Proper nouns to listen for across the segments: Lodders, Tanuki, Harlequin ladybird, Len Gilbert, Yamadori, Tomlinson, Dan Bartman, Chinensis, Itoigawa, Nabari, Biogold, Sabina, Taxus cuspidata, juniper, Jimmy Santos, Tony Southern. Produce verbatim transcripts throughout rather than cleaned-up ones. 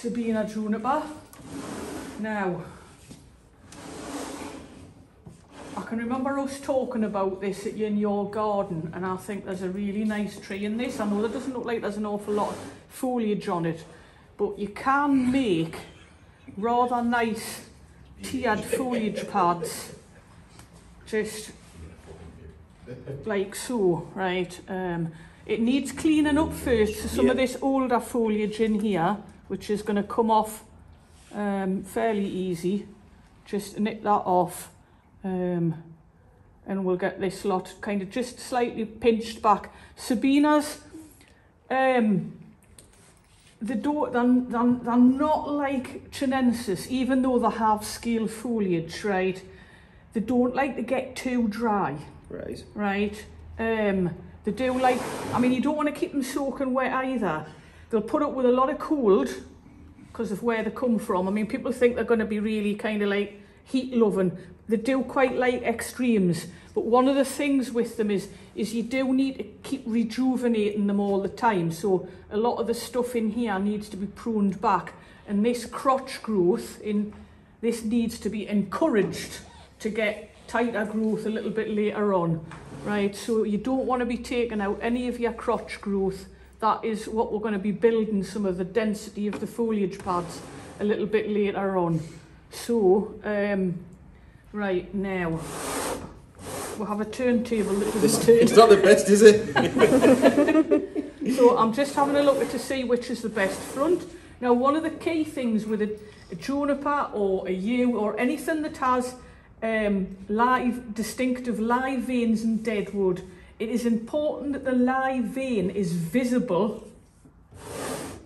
Sabina juniper. Now, I can remember us talking about this in your garden, and I think there's a really nice tree in this. I know that doesn't look like there's an awful lot of foliage on it, but you can make rather nice tiered foliage pads, just like so, right? Um, it needs cleaning up first, so some yeah. of this older foliage in here, which is going to come off um, fairly easy. Just nip that off. Um, and we'll get this lot kind of just slightly pinched back. Sabina's, um, they don't, they're, they're, they're not like Chinensis, even though they have scale foliage, right? They don't like to get too dry. Right. Right. Um, they do like, I mean, you don't want to keep them soaking wet either. They'll put up with a lot of cold because of where they come from. I mean, people think they're going to be really kind of like heat loving. They do quite like extremes, but one of the things with them is is you do need to keep rejuvenating them all the time. So a lot of the stuff in here needs to be pruned back, and this crotch growth in this needs to be encouraged to get tighter growth a little bit later on, right? So you don't want to be taking out any of your crotch growth. That is what we're going to be building some of the density of the foliage pads a little bit later on. So, um, right now, we'll have a turntable that doesn't turn. It's not the best, is it? So I'm just having a look at to see which is the best front. Now, one of the key things with a, a juniper or a yew or anything that has um, live, distinctive live veins and dead wood, it is important that the live vein is visible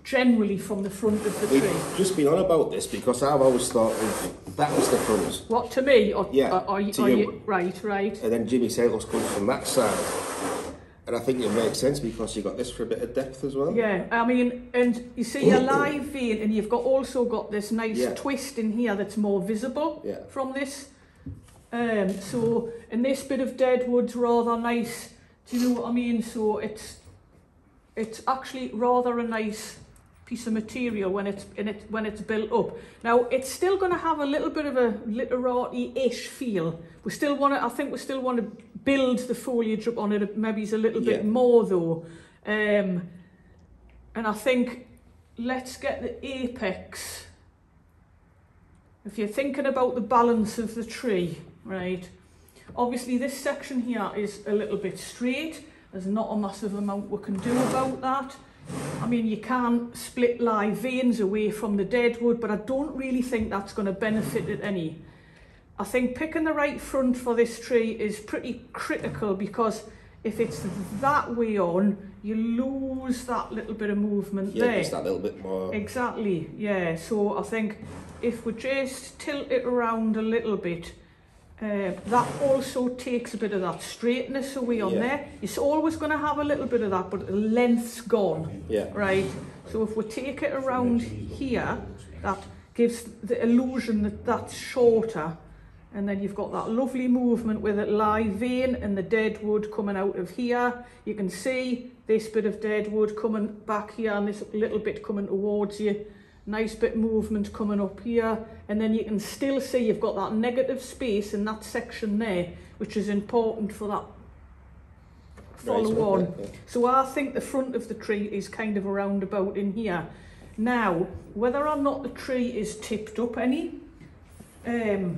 generally from the front of the We've tree. We've just been on about this because I've always thought of, that was the front. What, to me? Or, yeah, or, or, to or you. you. Right, right. And then Jimmy Santos comes from that side. And I think it makes sense because you've got this for a bit of depth as well. Yeah, I mean, and you see your live vein and you've got also got this nice yeah. twist in here that's more visible yeah. from this. Um, so, and this bit of dead wood's rather nice. Do you know what I mean? So it's, it's actually rather a nice piece of material when it's in it when it's built up. Now it's still going to have a little bit of a literati-ish feel. We still want to, I think we still want to build the foliage up on it. Maybe it's a little yeah. bit more though. Um, and I think let's get the apex. If you're thinking about the balance of the tree, right? Obviously this section here is a little bit straight. There's not a massive amount we can do about that. I mean, you can split live veins away from the dead wood, but I don't really think that's going to benefit it any. I think picking the right front for this tree is pretty critical because if it's that way on, you lose that little bit of movement yeah, there. Yeah, just that little bit more. Exactly, yeah. So I think if we just tilt it around a little bit, Uh, that also takes a bit of that straightness away on yeah. there. It's always going to have a little bit of that, but the length's gone, yeah. right? So if we take it around here, that gives the illusion that that's shorter. And then you've got that lovely movement with it live vein and the dead wood coming out of here. You can see this bit of dead wood coming back here and this little bit coming towards you. Nice bit of movement coming up here, and then you can still see you've got that negative space in that section there, which is important for that follow on. So I think the front of the tree is kind of a roundabout in here. Now, whether or not the tree is tipped up any, um,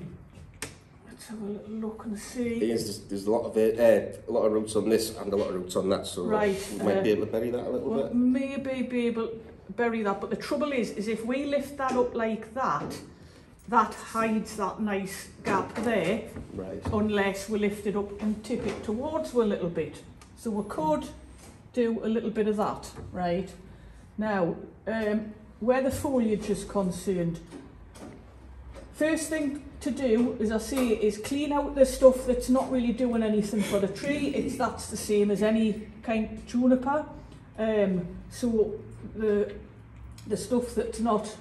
let's have a little look and see. There's, there's a lot of uh, a lot of roots on this and a lot of roots on that, so right, we might uh, be able to bury that a little well, bit. Maybe be able. Bury that, but the trouble is is if we lift that up like that, that hides that nice gap there, right? Unless we lift it up and tip it towards a little bit, so we could do a little bit of that. Right now, um, where the foliage is concerned, first thing to do, as I say, is clean out the stuff that's not really doing anything for the tree. It's that's the same as any kind of juniper. Um, so the the stuff that's not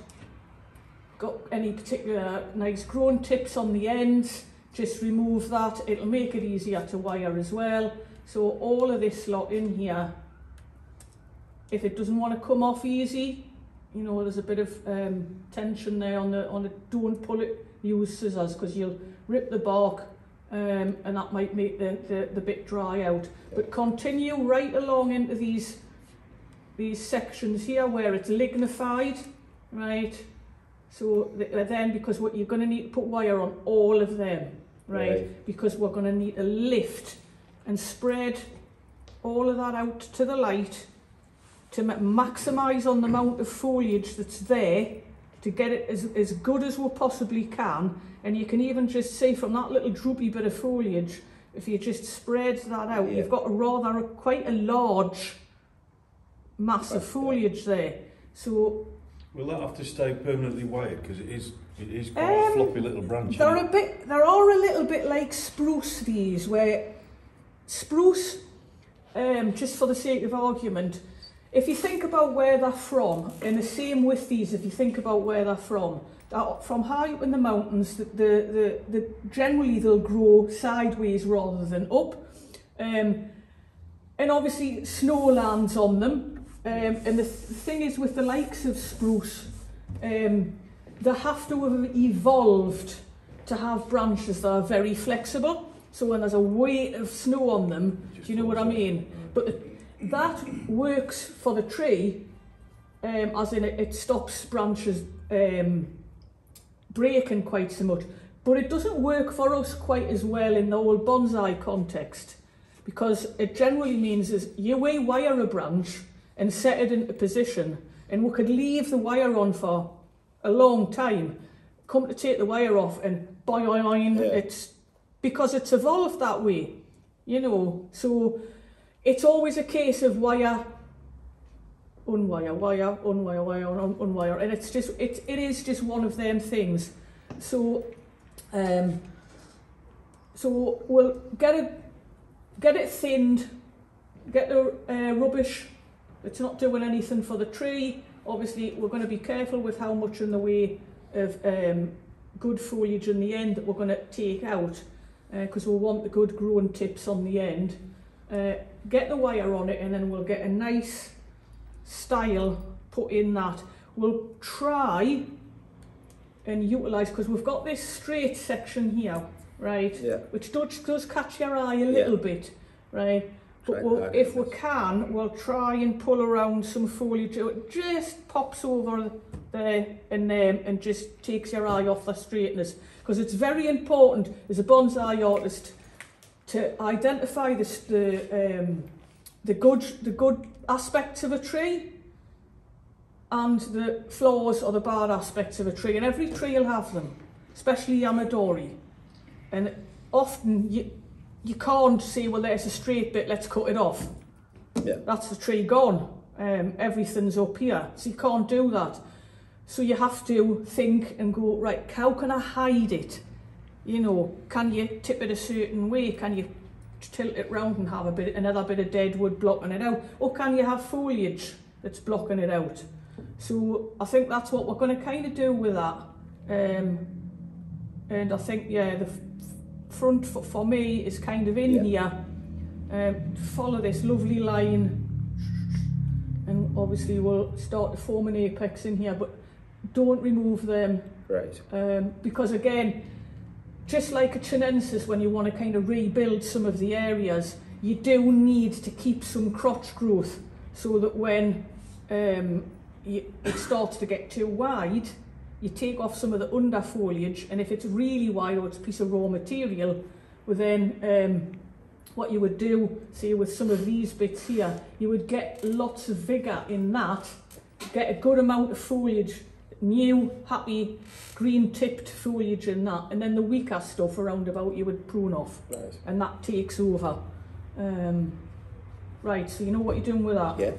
got any particular nice grown tips on the ends, just remove that. It'll make it easier to wire as well. So all of this lot in here, if it doesn't want to come off easy, you know, there's a bit of um, tension there on the, on it. Don't pull it, use scissors, because you'll rip the bark um, and that might make the, the, the bit dry out. But continue right along into these, these sections here where it's lignified, right? So then, because what you're going to need to put wire on all of them, right? right. Because we're going to need to lift and spread all of that out to the light to maximise on the amount of foliage that's there, to get it as, as good as we possibly can. And you can even just see from that little droopy bit of foliage, if you just spread that out, yeah. you've got a rather, quite a large mass That's of foliage there. there. So will that have to stay permanently wired, because it is it is quite um, a floppy little branch? They're a bit there are a little bit like spruce, these, where spruce, um, just for the sake of argument, if you think about where they're from, and the same with these, if you think about where they're from, they're from high up in the mountains. The the the, the generally they'll grow sideways rather than up, um, and obviously snow lands on them. Um, and the th thing is, with the likes of spruce, um, they have to have evolved to have branches that are very flexible. So when there's a weight of snow on them, do you know what I mean? But the, that works for the tree, um, as in it, it stops branches um, breaking quite so much. But it doesn't work for us quite as well in the old bonsai context, because it generally means is you way wire a branch and set it into position, and we could leave the wire on for a long time, come to take the wire off and boing, yeah. it's because it's evolved that way, you know. So it's always a case of wire, unwire, wire, unwire, wire, un unwire, and it's just, it, it is just one of them things. So, um, so we'll get it, get it thinned, get the uh, rubbish. It's not doing anything for the tree. Obviously, we're going to be careful with how much in the way of um, good foliage in the end that we're going to take out, because uh, we'll want the good growing tips on the end. Uh, get the wire on it, and then we'll get a nice style put in that. We'll try and utilise, because we've got this straight section here, right? Yeah. Which does, does catch your eye a little yeah. bit, right? But we'll, if we can, we'll try and pull around some foliage. It just pops over there and um, and just takes your eye off the straightness. Because it's very important as a bonsai artist to identify this, the um, the good the good aspects of a tree and the flaws or the bad aspects of a tree. And every tree will have them, especially Yamadori. And often you. You can't say, well, there's a straight bit, let's cut it off. Yeah. That's the tree gone. Um, everything's up here. So you can't do that. So you have to think and go, right, how can I hide it? You know, can you tip it a certain way? Can you tilt it round and have a bit, another bit of dead wood blocking it out? Or can you have foliage that's blocking it out? So I think that's what we're going to kind of do with that. Um, and I think, yeah, the front foot for me is kind of in yeah. here. Um, follow this lovely line, and obviously we'll start to form an apex in here, but don't remove them, right? Um, because again, just like a Chinensis, when you want to kind of rebuild some of the areas, you do need to keep some crotch growth, so that when um, you, it starts to get too wide, you take off some of the under foliage, and if it's really wide or it's a piece of raw material, well then um, what you would do, say with some of these bits here, you would get lots of vigour in that, get a good amount of foliage, new, happy, green-tipped foliage in that, and then the weaker stuff around about you would prune off, right. and that takes over. Um, right, so you know what you're doing with that? Yeah.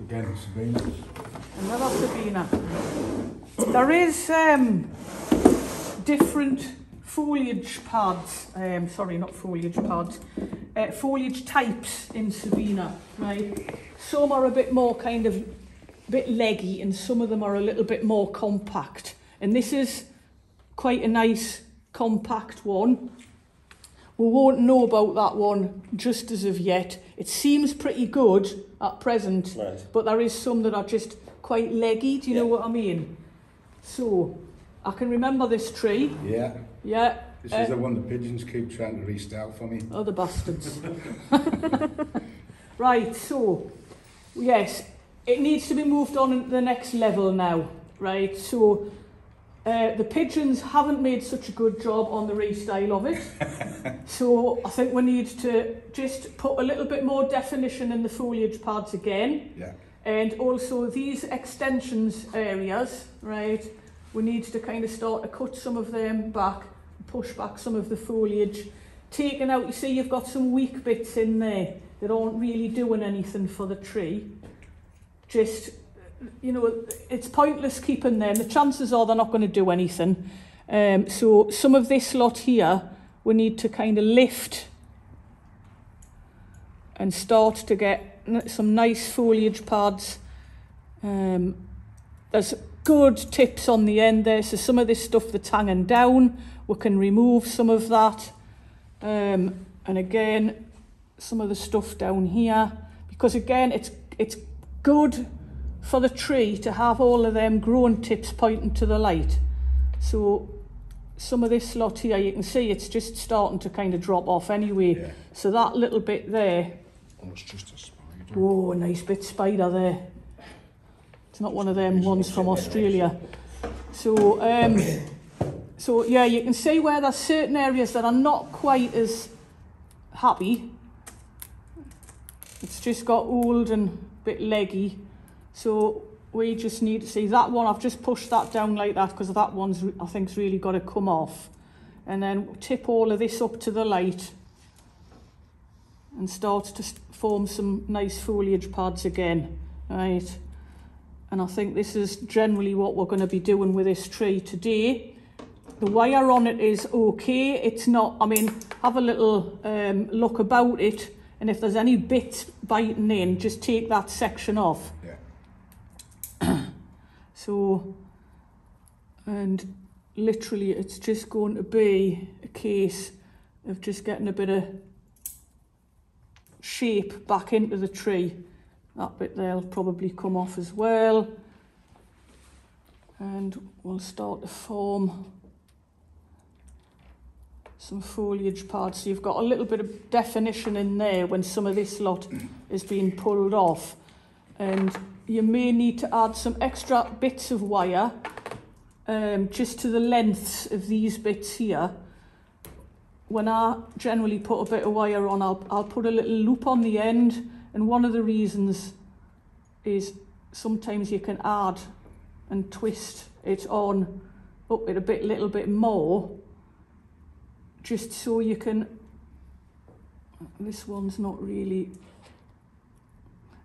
Again, Sabina. Another Sabina. There is um, different foliage pads, um, sorry, not foliage pads, uh, foliage types in Sabina, right? Some are a bit more kind of, a bit leggy, and some of them are a little bit more compact. And this is quite a nice compact one, We won't know about that one just as of yet. It seems pretty good at present, right, but there is some that are just quite leggy, do you yeah. know what I mean? So, I can remember this tree. Yeah. Yeah. This uh, is the one the pigeons keep trying to restart for me. Oh, the bastards. Right, so, yes, it needs to be moved on to the next level now, right? So, Uh, the pigeons haven't made such a good job on the restyle of it, so I think we need to just put a little bit more definition in the foliage pads again, yeah. and also these extensions areas, right, we need to kind of start to cut some of them back, push back some of the foliage, taking out, you see you've got some weak bits in there that aren't really doing anything for the tree, just you know, it's pointless keeping them. The chances are they're not going to do anything. Um, so some of this lot here, we need to kind of lift and start to get some nice foliage pads. Um, there's good tips on the end there. So some of this stuff that's hanging down, we can remove some of that. Um, and again, some of the stuff down here, because again, it's it's good for the tree to have all of them grown tips pointing to the light. So some of this lot here, you can see it's just starting to kind of drop off anyway. Yeah. So that little bit there. Oh, it's just a spider. Oh, nice bit spider there. It's not one of them ones from Australia. So, um, so yeah, you can see where there's certain areas that are not quite as happy. It's just got old and a bit leggy. So we just need to see that one. I've just pushed that down like that because that one's, I think, has really got to come off. And then tip all of this up to the light and start to form some nice foliage pads again, right? And I think this is generally what we're going to be doing with this tree today. The wire on it is okay. It's not, I mean, have a little um, look about it. And if there's any bits biting in, just take that section off. Yeah. So, and literally it's just going to be a case of just getting a bit of shape back into the tree. That bit there will probably come off as well. And we'll start to form some foliage pads. So you've got a little bit of definition in there when some of this lot is being pulled off. And you may need to add some extra bits of wire um, just to the lengths of these bits here. When I generally put a bit of wire on, I'll, I'll put a little loop on the end. And one of the reasons is sometimes you can add and twist it on up it a bit, little bit more, just so you can, this one's not really,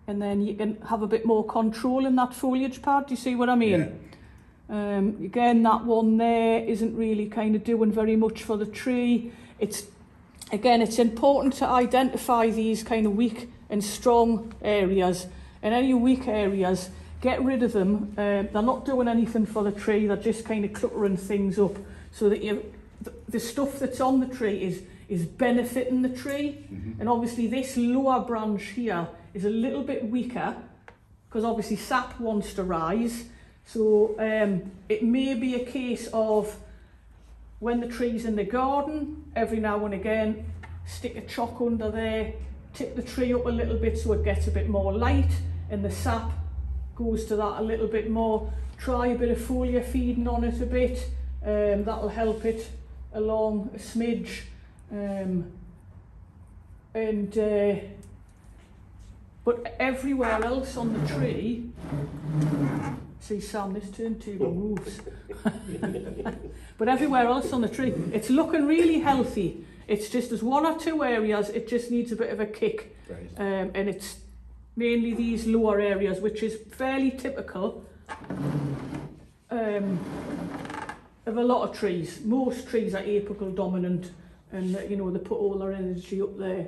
and then you can have a bit more control in that foliage pad. Do you see what I mean? Yeah. Um, again, that one there isn't really kind of doing very much for the tree. It's, again, it's important to identify these kind of weak and strong areas. And any weak areas, get rid of them. Uh, they're not doing anything for the tree. They're just kind of cluttering things up so that you, the, the stuff that's on the tree is, is benefiting the tree. Mm-hmm. And obviously this lower branch here is a little bit weaker because obviously sap wants to rise, so um, it may be a case of when the tree's in the garden, every now and again stick a chock under there, tip the tree up a little bit so it gets a bit more light and the sap goes to that a little bit more. Try a bit of foliar feeding on it a bit, um, that'll help it along a smidge, um, and uh, but everywhere else on the tree, see Sam, this turntable moves. But everywhere else on the tree, it's looking really healthy. It's just there's one or two areas, it just needs a bit of a kick. Right. Um, and it's mainly these lower areas, which is fairly typical um, of a lot of trees. Most trees are apical dominant and, you know, they put all their energy up there.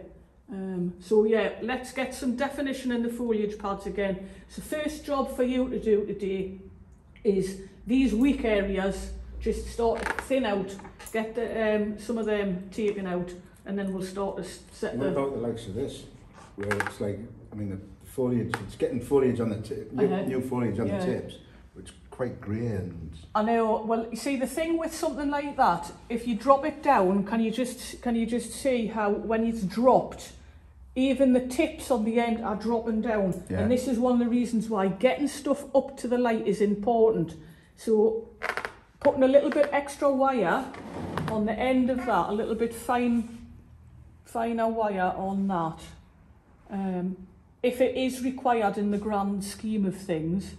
Um, so yeah, let's get some definition in the foliage pads again. So first job for you to do today is these weak areas, just start to thin out, get the, um, some of them taken out and then we'll start to set what the... What about the likes of this, where it's like, I mean, the foliage, it's getting foliage on the tip, new, new foliage on yeah. the tips, which is quite grey and... I know, well, you see, the thing with something like that, if you drop it down, can you just, can you just see how, when it's dropped, even the tips on the end are dropping down. Yeah. And this is one of the reasons why getting stuff up to the light is important. So putting a little bit extra wire on the end of that, a little bit fine, finer wire on that. Um, if it is required in the grand scheme of things,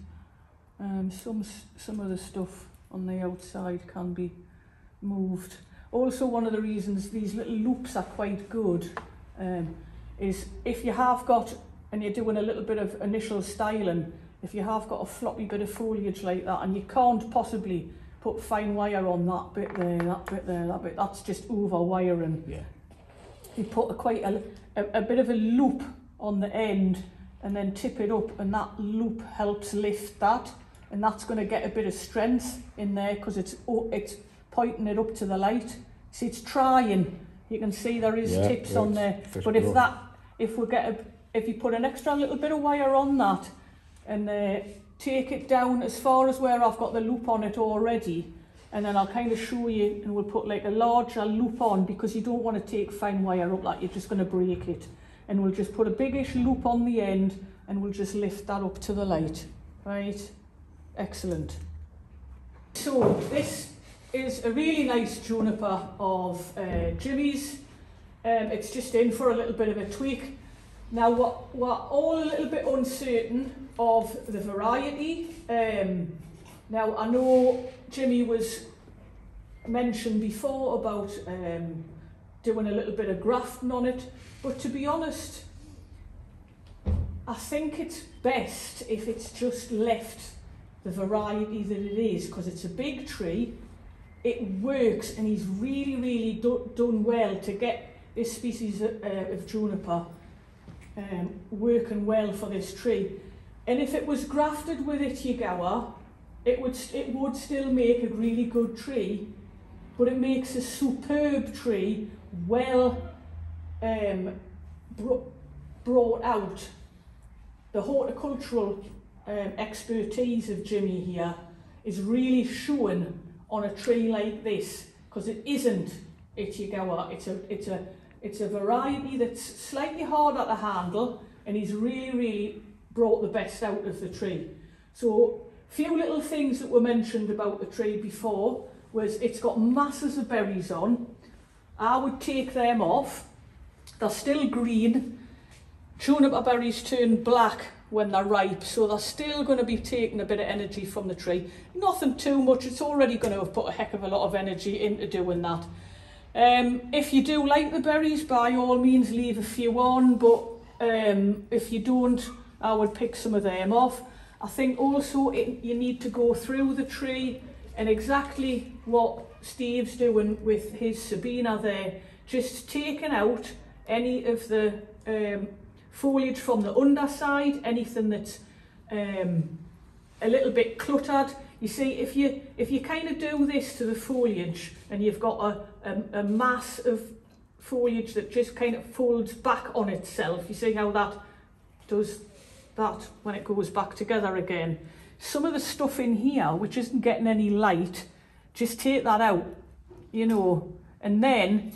um, some, some of the stuff on the outside can be moved. Also, one of the reasons these little loops are quite good um, is if you have got, and you're doing a little bit of initial styling, if you have got a floppy bit of foliage like that and you can't possibly put fine wire on that bit there, that bit there, that bit, that's just over wiring. Yeah. You put a, quite a, a, a bit of a loop on the end and then tip it up, and that loop helps lift that, and that's going to get a bit of strength in there because it's, oh, it's pointing it up to the light. See, it's trying. You can see there is yeah, tips on there, but if that, if we get a, if you put an extra little bit of wire on that, and uh, take it down as far as where I've got the loop on it already, and then I'll kind of show you, and we'll put like a larger loop on, because you don't want to take fine wire up like you're just going to break it, and we'll just put a biggish loop on the end, and we'll just lift that up to the light, right? Excellent. So this is a really nice juniper of uh, Jimmy's. Um, it's just in for a little bit of a tweak. Now we're, we're all a little bit uncertain of the variety. Um, now I know Jimmy was mentioned before about um, doing a little bit of grafting on it, but to be honest, I think it's best if it's just left the variety that it is, because it's a big tree. It works, and he's really, really do done well to get this species of, uh, of juniper um, working well for this tree. And if it was grafted with Itoigawa, it would it would still make a really good tree, but it makes a superb tree, well um, br brought out. The horticultural um, expertise of Jimmy here is really showing on a tree like this, because it isn't Itoigawa. It's a it's a it's a variety that's slightly hard at the handle, and he's really really brought the best out of the tree. So a few little things that were mentioned about the tree before was it's got masses of berries on. I would take them off. They're still green. Juniper berries turn black when they're ripe, so they're still going to be taking a bit of energy from the tree. Nothing too much, it's already going to have put a heck of a lot of energy into doing that. Um, if you do like the berries, by all means leave a few on, but um, if you don't, I would pick some of them off. I think also it, you need to go through the tree, and exactly what Steve's doing with his Sabina there, just taking out any of the um, foliage from the underside, anything that's um, a little bit cluttered. You see, if you if you kind of do this to the foliage, and you've got a, a, a mass of foliage that just kind of folds back on itself, you see how that does that when it goes back together again. Some of the stuff in here, which isn't getting any light, just take that out, you know, and then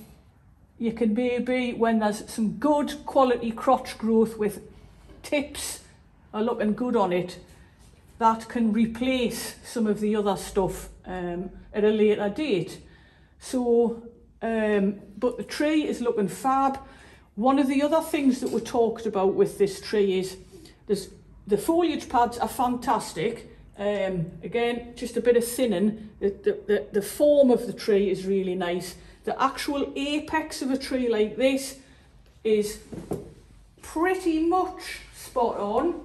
you can maybe, when there's some good quality crotch growth with tips are looking good on it, that can replace some of the other stuff um, at a later date. So, um, but the tree is looking fab. One of the other things that we talked about with this tree is there's, the foliage pads are fantastic. Um, again, just a bit of thinning. The, the, the, the form of the tree is really nice. The actual apex of a tree like this is pretty much spot on,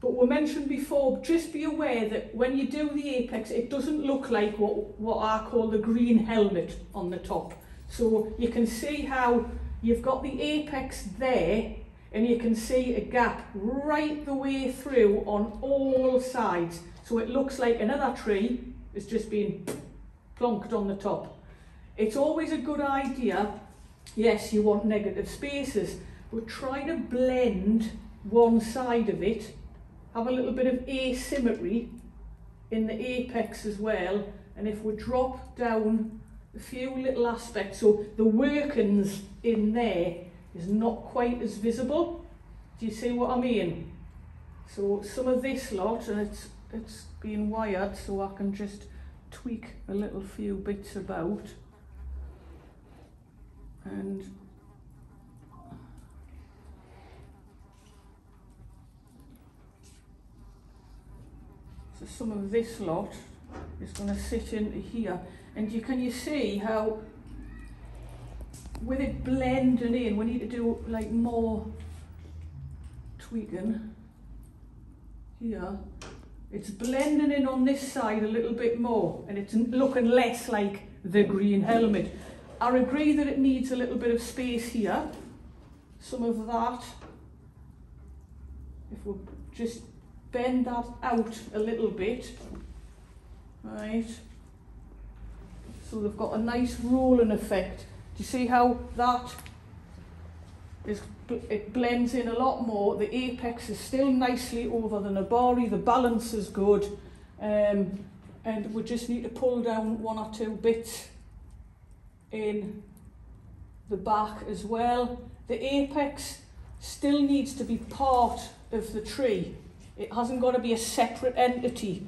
but we mentioned before, just be aware that when you do the apex, it doesn't look like what, what I call the green helmet on the top. So you can see how you've got the apex there, and you can see a gap right the way through on all sides. So it looks like another tree has just been plonked on the top. It's always a good idea yes, you want negative spaces, but try to blend one side of it, have a little bit of asymmetry in the apex as well. And if we drop down a few little aspects, so the workings in there is not quite as visible. Do you see what I mean? So some of this lot, and it's it's been wired, so I can just tweak a little few bits about. And so some of this lot is going to sit into here, and you can you see how with it blending in, we need to do like more tweaking here. It's blending in on this side a little bit more, and it's looking less like the green helmet. I agree that it needs a little bit of space here, some of that. If we just bend that out a little bit, right? So they've got a nice rolling effect. Do you see how that is, it blends in a lot more. The apex is still nicely over the Nabari, the balance is good. Um, and we just need to pull down one or two bits in the back as well. The apex still needs to be part of the tree. It hasn't got to be a separate entity.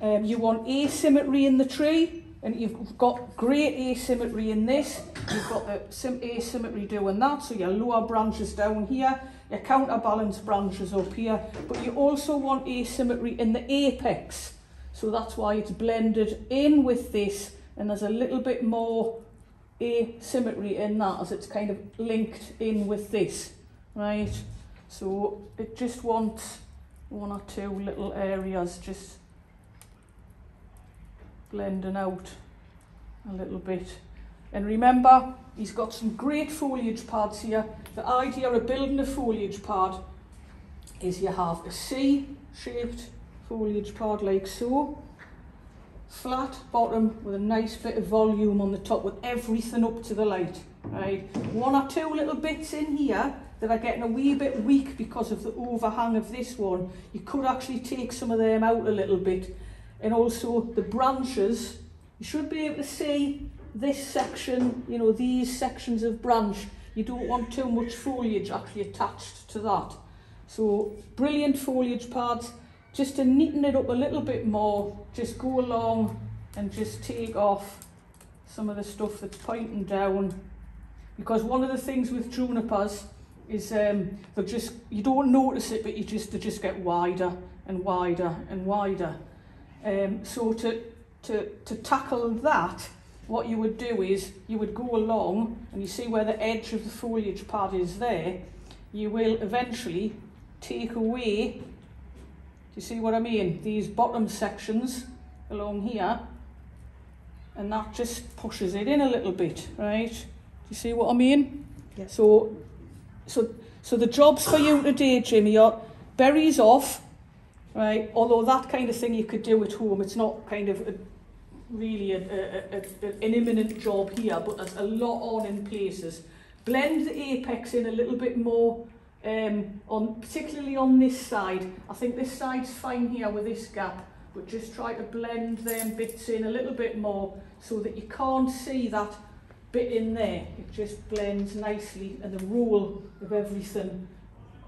Um, you want asymmetry in the tree, and you've got great asymmetry in this. You've got the sim asymmetry doing that, so your lower branches down here, your counterbalance branches up here, but you also want asymmetry in the apex. So that's why it's blended in with this, and there's a little bit more asymmetry in that as it's kind of linked in with this, right? So it just wants one or two little areas just blending out a little bit. And remember, he's got some great foliage pads here. The idea of building a foliage pad is you have a C-shaped foliage pad like so, flat bottom with a nice bit of volume on the top with everything up to the light, right? One or two little bits in here that are getting a wee bit weak because of the overhang of this one. You could actually take some of them out a little bit. And also the branches, you should be able to see this section, you know, these sections of branch. You don't want too much foliage actually attached to that. So brilliant foliage pads. Just to neaten it up a little bit more, just go along and just take off some of the stuff that's pointing down. Because one of the things with junipers is um, they just, you don't notice it, but you just, they just get wider and wider and wider. Um, so to, to, to tackle that, what you would do is you would go along, and you see where the edge of the foliage pad is there. You will eventually take away, you see what I mean, these bottom sections along here, and that just pushes it in a little bit, right? Do you see what I mean? Yes. So, so, so the jobs for you today, Jimmy, are berries off, right? Although that kind of thing you could do at home. It's not kind of a, really a, a, a, an imminent job here, but there's a lot on in places. Blend the apex in a little bit more. Um, on, particularly on this side. I think this side's fine here with this gap, but just try to blend them bits in a little bit more so that you can't see that bit in there. It just blends nicely, and the roll of everything,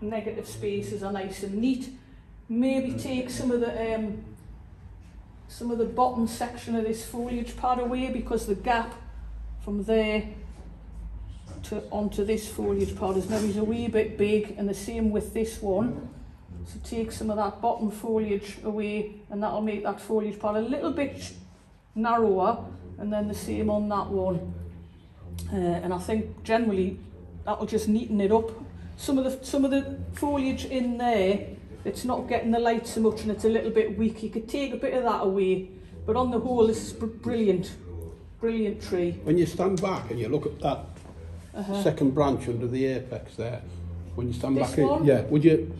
negative spaces are nice and neat. Maybe take some of the um, some of the bottom section of this foliage pad away, because the gap from there To, onto this foliage pad is maybe a wee bit big, and the same with this one. So take some of that bottom foliage away, and that'll make that foliage pad a little bit narrower, and then the same on that one. Uh, and I think generally that'll just neaten it up. Some of the some of the foliage in there, it's not getting the light so much, and it's a little bit weak. You could take a bit of that away, but on the whole, this is br brilliant, brilliant tree. When you stand back and you look at that Uh-huh. second branch under the apex there, when you stand this back in, yeah, would you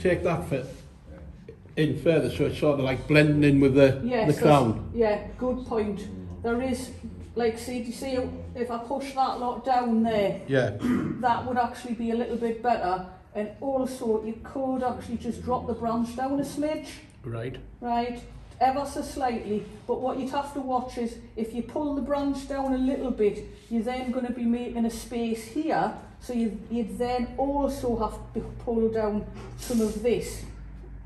take that for in further so it's sort of like blending in with the, yes, the crown? Yeah, good point. There is Like, see, do you see if I push that lot down there? Yeah. That would actually be a little bit better. And also, you could actually just drop the branch down a smidge. Right. Right, ever so slightly. But what you'd have to watch is, if you pull the branch down a little bit, you're then going to be making a space here. So you, you'd then also have to pull down some of this.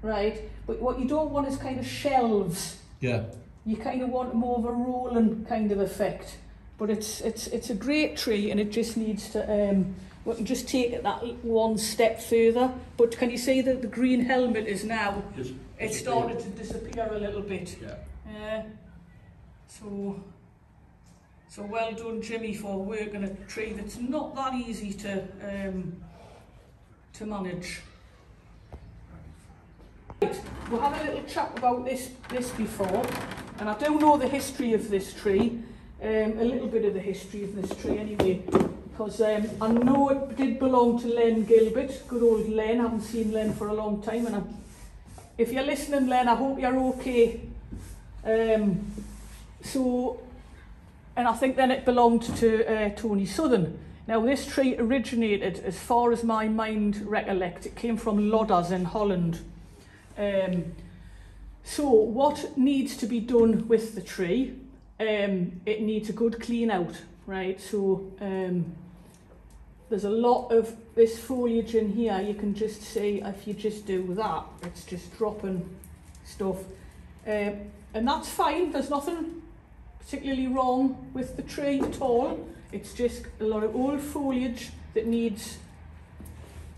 Right, but what you don't want is kind of shelves. Yeah. You kind of want more of a rolling kind of effect, but it's it's it's a great tree, and it just needs to um, we can just take it that one step further. But can you see that the green helmet is now it's, it's, it's started to disappear a little bit? Yeah. Uh, so so well done, Jimmy, for working a tree that's not that easy to um, to manage. Right, we'll have a little chat about this this before. And I do know the history of this tree, um, a little bit of the history of this tree anyway, because um, I know it did belong to Len Gilbert, good old Len. I haven't seen Len for a long time, and I, if you're listening, Len, I hope you're okay. Um, so, and I think then it belonged to uh, Tony Southern. Now, this tree originated, as far as my mind recollect, it came from Lodders in Holland. Um, So what needs to be done with the tree? Um, it needs a good clean out, right? So um, there's a lot of this foliage in here. You can just see if you just do that, it's just dropping stuff. Um, and that's fine, there's nothing particularly wrong with the tree at all. It's just a lot of old foliage that needs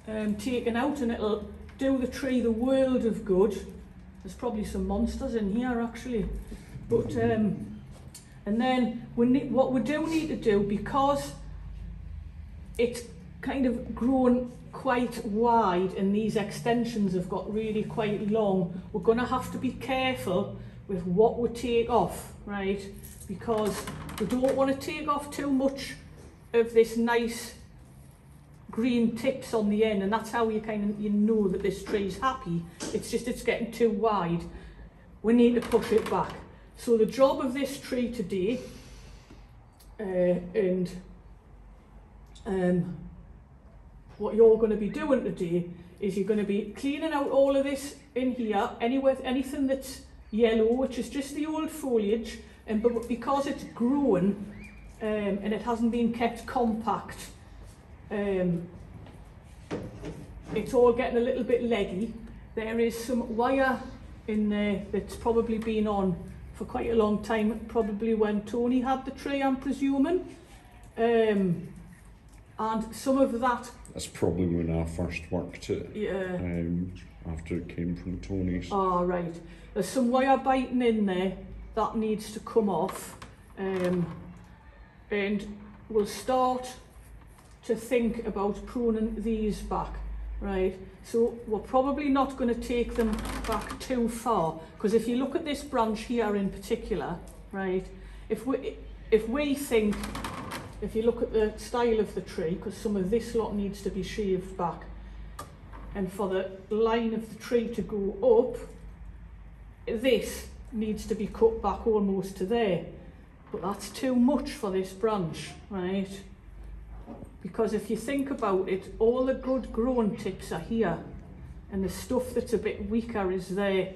um, taken out, and it'll do the tree the world of good. There's probably some monsters in here actually, but um, and then we need, what we do need to do, because it's kind of grown quite wide and these extensions have got really quite long, we're going to have to be careful with what we take off, right? Because we don't want to take off too much of this nice green tips on the end, and that's how you kind of you know that this tree is happy. It's just it's getting too wide. We need to push it back. So the job of this tree today, uh, and um, what you're going to be doing today is you're going to be cleaning out all of this in here, anywhere anything that's yellow, which is just the old foliage, and but because it's growing um, and it hasn't been kept compact. Um, it's all getting a little bit leggy. There is some wire in there that's probably been on for quite a long time, probably when Tony had the tree, I'm presuming, um, and some of that, that's probably when I first worked it, yeah. Um, after it came from Tony's. Ah, right, there's some wire biting in there that needs to come off, um, and we'll start to think about pruning these back, right? So we're probably not going to take them back too far, because if you look at this branch here in particular, right, if we if we think, if you look at the style of the tree, because some of this lot needs to be shaved back, and for the line of the tree to go up, this needs to be cut back almost to there, but that's too much for this branch, right? Because if you think about it, all the good grown tips are here, and the stuff that's a bit weaker is there.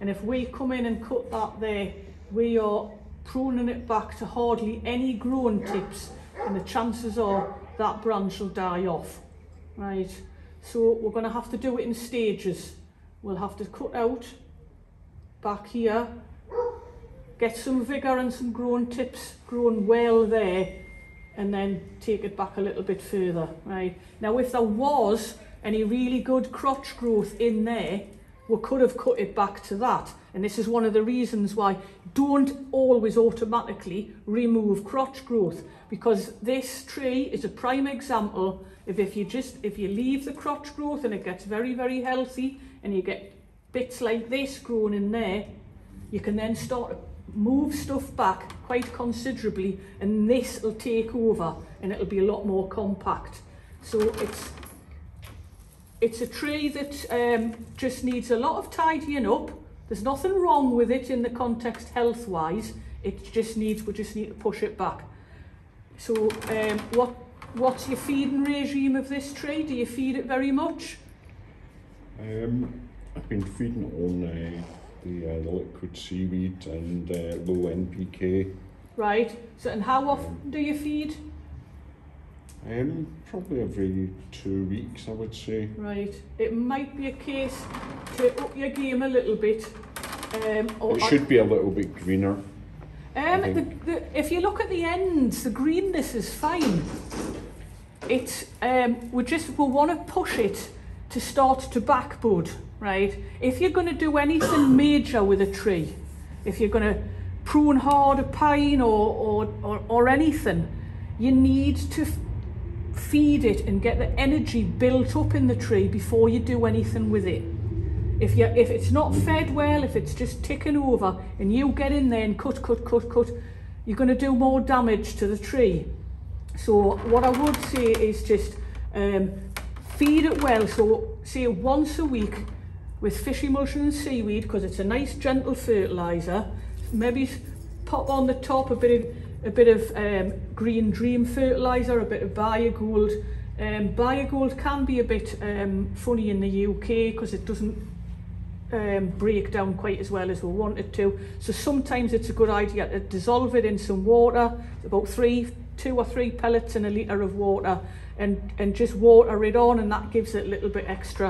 And if we come in and cut that there, we are pruning it back to hardly any grown tips, and the chances are that branch will die off, right? So we're going to have to do it in stages. We'll have to cut out back here, get some vigour and some grown tips grown well there, and then take it back a little bit further, right? Now, if there was any really good crotch growth in there, we could have cut it back to that. And this is one of the reasons why don't always automatically remove crotch growth, because this tree is a prime example of if you just, if you leave the crotch growth and it gets very, very healthy and you get bits like this growing in there, you can then start move stuff back quite considerably, and this will take over and it'll be a lot more compact. So it's it's a tree that um, just needs a lot of tidying up. There's nothing wrong with it in the context health wise, It just needs, we just need to push it back. So um, what, what's your feeding regime of this tree? Do you feed it very much? Um, I've been feeding on uh, the, uh, the liquid seaweed and uh, low N P K. Right, so and how often um, do you feed? Um, probably every two weeks I would say. Right, it might be a case to up your game a little bit. Um, or it should I, be a little bit greener. Um, the, the, if you look at the ends, the greenness is fine. It's, um, we just we want to push it to start to backbud, right? If you're going to do anything major with a tree, if you're going to prune hard a pine or, or, or, or anything, you need to feed it and get the energy built up in the tree before you do anything with it. If, you, if it's not fed well, if it's just ticking over and you get in there and cut, cut, cut, cut, you're going to do more damage to the tree. So what I would say is just um, feed it well. So say once a week with fish emulsion and seaweed, because it's a nice gentle fertiliser. Maybe pop on the top a bit of, a bit of um, Green Dream fertiliser, a bit of Biogold. Um, Biogold can be a bit um, funny in the U K because it doesn't Um, break down quite as well as we want it to, so sometimes it's a good idea to dissolve it in some water, about three two or three pellets in a litre of water, and and just water it on, and that gives it a little bit extra,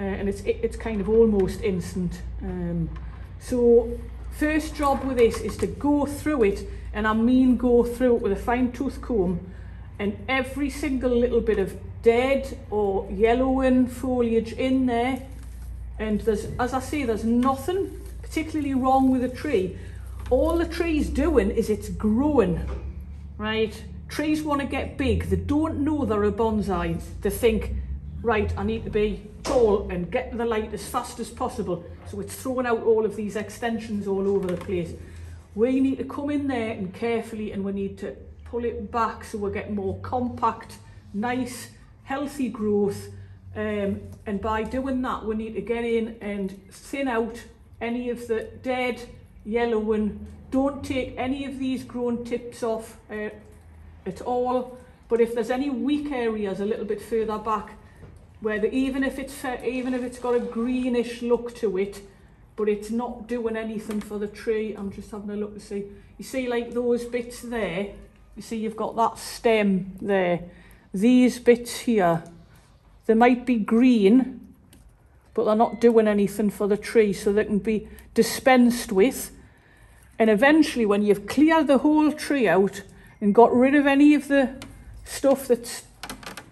uh, and it's it, it's kind of almost instant. Um, so first job with this is to go through it, and I mean go through it with a fine tooth comb, and every single little bit of dead or yellowing foliage in there. And there's, as I say, there's nothing particularly wrong with a tree. All the tree's doing is it's growing, right? Trees want to get big. They don't know they're a bonsai. They think, right, I need to be tall and get to the light as fast as possible. So it's throwing out all of these extensions all over the place. We need to come in there and carefully, and we need to pull it back so we get more compact, nice, healthy growth. Um, and by doing that, we need to get in and thin out any of the dead, yellowing. Don't take any of these grown tips off uh, at all. But if there's any weak areas a little bit further back, where the, even if it's even if it's got a greenish look to it, but it's not doing anything for the tree, I'm just having a look to see. You see, like those bits there. You see, you've got that stem there. These bits here. They might be green, but they're not doing anything for the tree, so they can be dispensed with. And eventually, when you've cleared the whole tree out and got rid of any of the stuff that's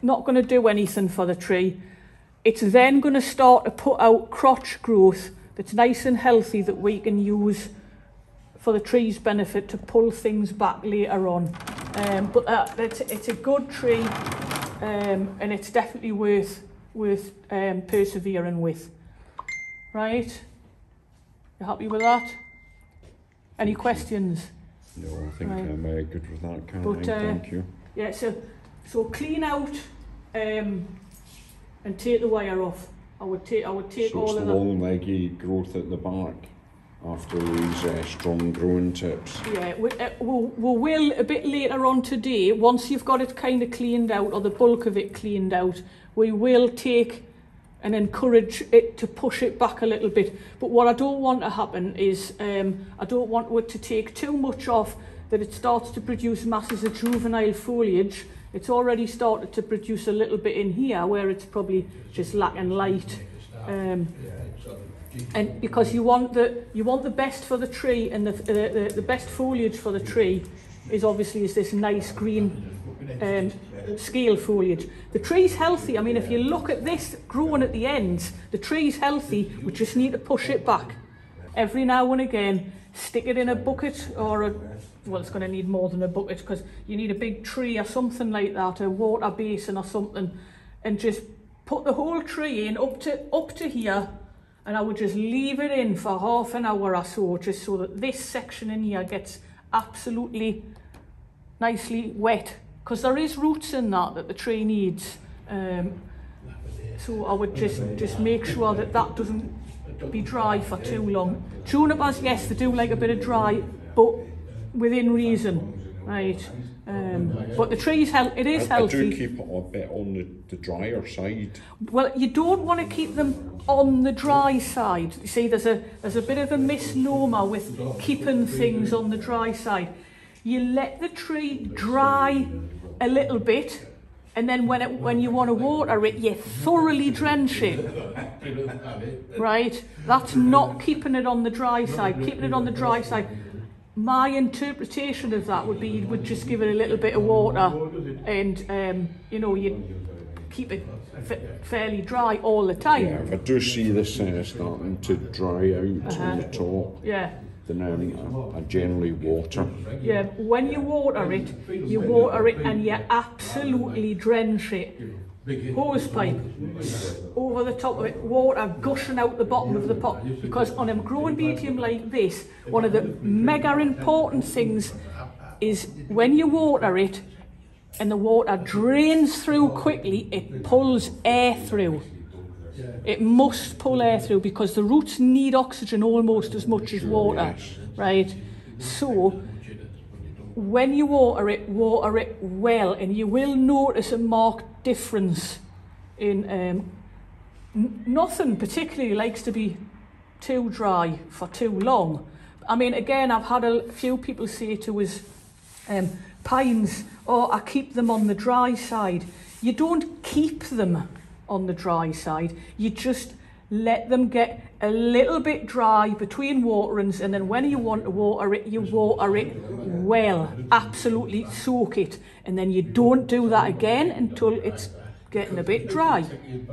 not going to do anything for the tree, it's then going to start to put out crotch growth that's nice and healthy that we can use for the tree's benefit to pull things back later on. Um, but uh, it's, it's a good tree. Um, and it's definitely worth worth um, persevering with. Right? You happy with that? Any thank questions? You. No, I think right. I'm uh, good with that, Caroline. But, uh, thank you. Yeah, so so clean out um, and take the wire off. I would take I would take so all it's of the long that. leggy growth at the back after these uh, strong growing tips. Yeah, we, uh, we'll, we will a bit later on today, once you've got it kind of cleaned out, or the bulk of it cleaned out, we will take and encourage it to push it back a little bit. But what I don't want to happen is, um, I don't want it to take too much off that it starts to produce masses of juvenile foliage. It's already started to produce a little bit in here where it's probably just lacking light. Um, And because you want the you want the best for the tree, and the the, the best foliage for the tree is obviously is this nice green um, scale foliage. The tree's healthy. I mean, if you look at this growing at the ends, the tree's healthy. We just need to push it back every now and again. Stick it in a bucket or a, well, it's going to need more than a bucket because you need a big tree or something like that, a water basin or something, and just put the whole tree in up to up to here. And I would just leave it in for half an hour or so, just so that this section in here gets absolutely nicely wet, because there is roots in that that the tree needs. Um, so I would just just make sure that that doesn't be dry for too long. Junipers, yes, they do like a bit of dry, but within reason, right? Um, but the tree's healthy. It is I, healthy. I do keep it a bit on the, the drier side. Well, you don't want to keep them on the dry side. You see, there's a there's a bit of a misnomer with keeping things on the dry side. You let the tree dry a little bit, and then when it when you want to water it, you thoroughly drench it. Right? That's not keeping it on the dry side. Keeping it on the dry side, my interpretation of that would be you would just give it a little bit of water, and um, you know, you keep it f fairly dry all the time. Yeah, if I do see this uh, starting to dry out uh-huh. on the top, yeah, then I, I generally water. Yeah, when you water it, you water it and you absolutely drench it. Hose pipe over the top of it, water gushing out the bottom of the pot, because on a growing medium like this, one of the mega important things is when you water it and the water drains through quickly, it pulls air through. It must pull air through because the roots need oxygen almost as much as water, right? So when you water it, water it well, and you will notice a marked difference in, um, n nothing particularly likes to be too dry for too long. I mean, again, I've had a few people say to us, um, pines, oh, I keep them on the dry side. You don't keep them on the dry side, you just let them get a little bit dry between waterings, and then when you want to water it, you water it well, absolutely soak it, and then you don't do that again until it's getting a bit dry,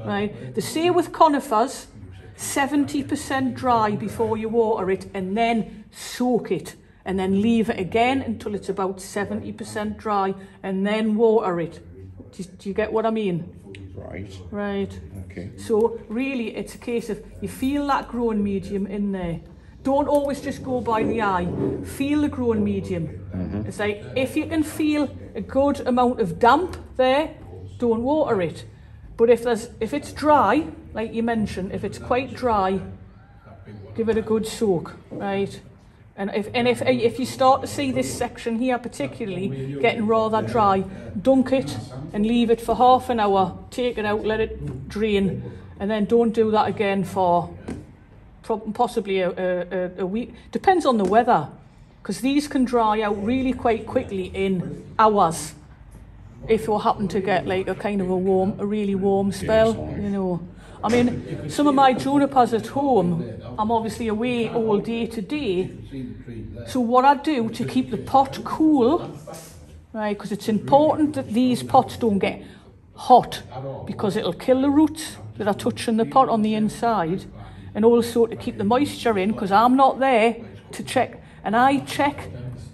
right? The same with conifers, seventy percent dry before you water it, and then soak it, and then leave it again until it's about seventy percent dry, and then water it. Do, do you get what I mean? Right. Right. Okay. So really it's a case of you feel that growing medium in there. Don't always just go by the eye. Feel the growing medium. Mm-hmm. It's like if you can feel a good amount of damp there, don't water it. But if there's if it's dry, like you mentioned, if it's quite dry, give it a good soak, right? And if and if if you start to see this section here particularly getting rather dry, dunk it and leave it for half an hour. Take it out, let it drain, and then don't do that again for possibly a, a, a week. Depends on the weather, because these can dry out really quite quickly in hours. If you happen to get like a kind of a warm, a really warm spell, you know. I mean, some of my junipers at home, I'm obviously away all day today, so what I do to keep the pot cool, right, because it's important that these pots don't get hot, because it'll kill the roots that are touching the pot on the inside, and also to keep the moisture in, because I'm not there to check, and I check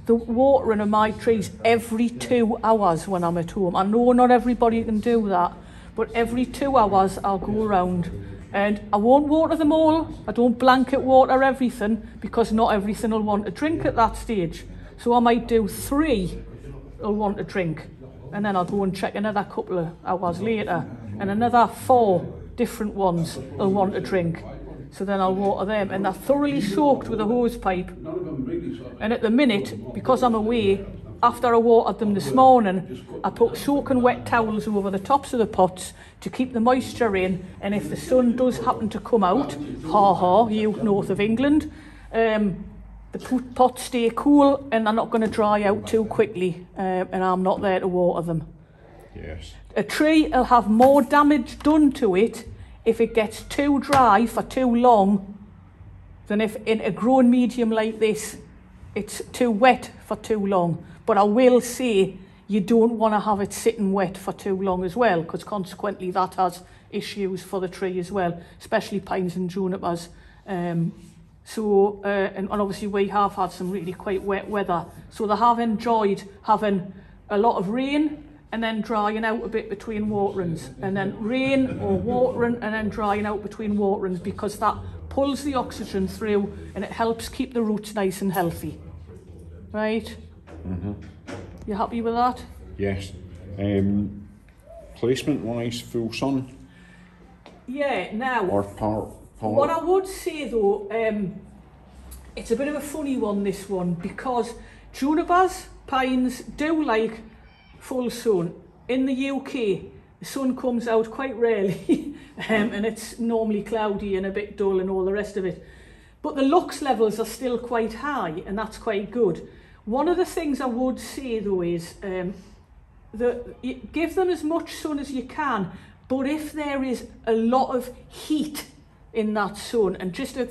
the watering of my trees every two hours when I'm at home. I know not everybody can do that, but every two hours I'll go around, and I won't water them all. I don't blanket water everything, because not everything will want a drink at that stage. So I might do three will want a drink, and then I'll go and check another couple of hours later, and another four different ones will want a drink. So then I'll water them, and they're thoroughly soaked with a hose pipe. And at the minute, because I'm away, after I watered them this morning, I put soaking wet towels over the tops of the pots to keep the moisture in, and if the sun does happen to come out, ha ha, you north of England, um, the pots stay cool and they're not going to dry out too quickly, uh, and I'm not there to water them. Yes. A tree will have more damage done to it if it gets too dry for too long than if in a grown medium like this it's too wet for too long. But I will say you don't want to have it sitting wet for too long as well, because consequently that has issues for the tree as well, especially pines and junipers. Um, so, uh, and, and obviously we have had some really quite wet weather. So they have enjoyed having a lot of rain and then drying out a bit between waterings, and then rain or watering and then drying out between waterings, because that pulls the oxygen through and it helps keep the roots nice and healthy. Right? Mm-hmm. You happy with that? Yes. Um, placement wise, full sun? Yeah, now. Or part, part. What I would say though, um, it's a bit of a funny one, this one, because Junipers, pines do like full sun. In the U K, the sun comes out quite rarely um, and it's normally cloudy and a bit dull and all the rest of it. But the lux levels are still quite high and that's quite good. One of the things I would say though is um, that give them as much sun as you can, but if there is a lot of heat in that sun, and just a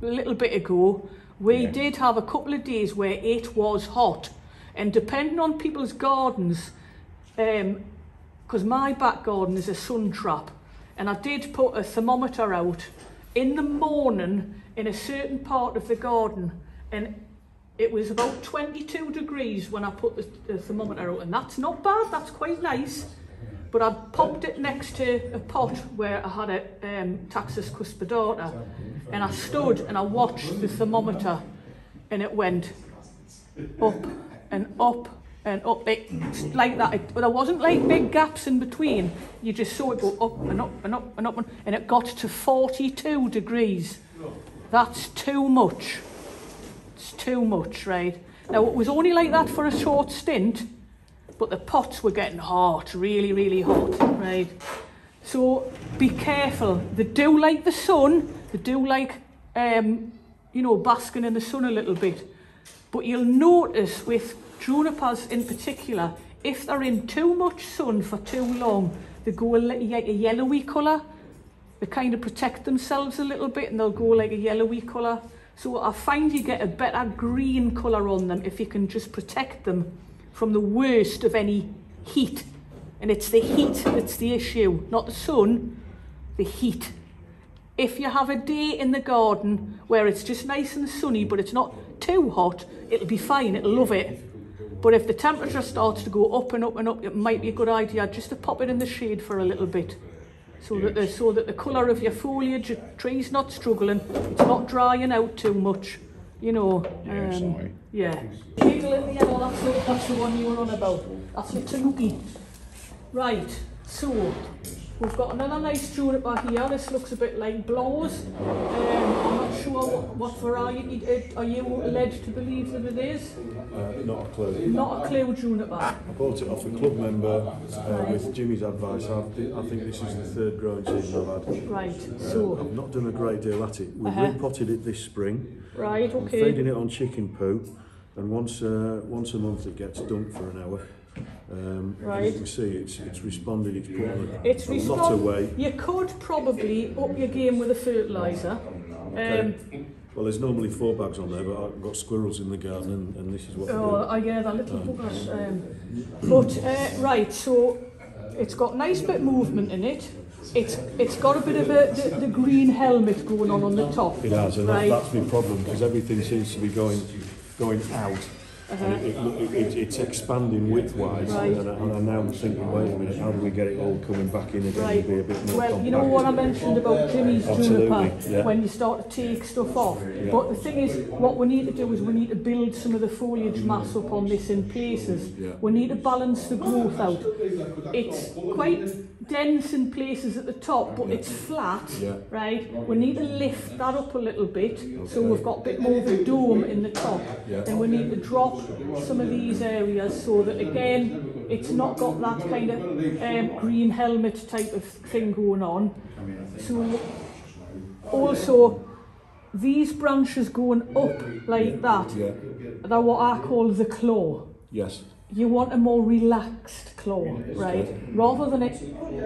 little bit ago, we yeah. did have a couple of days where it was hot, and depending on people's gardens, um, because my back garden is a sun trap, and I did put a thermometer out in the morning in a certain part of the garden, and it was about twenty-two degrees when I put the, the thermometer out, and that's not bad, that's quite nice. But I popped it next to a pot where I had a um, Taxus cuspidata, and I stood and I watched the thermometer, and it went up and up and up, it, like that. It, but there wasn't like big gaps in between. You just saw it go up and up and up and up, and it got to forty-two degrees. That's too much. It's too much, right? Now, it was only like that for a short stint, but the pots were getting hot, really, really hot, right? So be careful. They do like the sun. They do like, um, you know, basking in the sun a little bit. But you'll notice with junipers in particular, if they're in too much sun for too long, they go like a yellowy colour. They kind of protect themselves a little bit and they'll go like a yellowy colour. So I find you get a better green colour on them if you can just protect them from the worst of any heat. And it's the heat that's the issue, not the sun, the heat. If you have a day in the garden where it's just nice and sunny, but it's not too hot, it'll be fine, it'll love it. But if the temperature starts to go up and up and up, it might be a good idea just to pop it in the shade for a little bit, so that the, so that the colour of your foliage, your tree's not struggling, it's not drying out too much. You know, yeah. Um, yeah. Eagle in the yellow, that's the, that's the one you were on about. That's the tanuki. Right, so we've got another nice juniper here. This looks a bit like blowers. Um, I'm not sure what, what variety it, are you led to believe that it is? Uh, not a clue. Not a clue juniper. I bought it off a club member uh, with Jimmy's advice. I, I think this is the third growing season I've had. Right, so. Uh, I've not done a great deal at it. We've uh-huh. repotted it this spring. Right, okay. I'm feeding it on chicken poo, and once uh, once a month it gets dumped for an hour. Um, right. You can see it's it's responded. It's put a, it's a lot away. You could probably up your game with a fertiliser. Okay. Um, well, there's normally four bags on there, but I've got squirrels in the garden, and, and this is what. Oh, I yeah, they're little buggers. Um, but uh, right, so it's got nice bit of movement in it. It's it's got a bit of a, the, the green helmet going on on the top. It has, and right. that, that's my problem because everything seems to be going going out. Uh-huh. And it, it, it, it's expanding width-wise, right. and, and I'm now thinking, wait a minute, how do we get it all coming back in again right. to be a bit more Well, compact? You know what I mentioned about Jimmy's juniper, yeah. when you start to take stuff off. Yeah. But the thing is, what we need to do is we need to build some of the foliage mass up on this in places. Yeah. We need to balance the growth out. It's quite dense in places at the top, but yeah. it's flat, yeah. right? We need to lift that up a little bit, okay. so we've got a bit more of a dome in the top, yeah. and we need to drop some of these areas so that again it's not got that kind of um, green helmet type of thing going on. So also these branches going up like that are what I call the claw. Yes. You want a more relaxed claw, right? Rather than it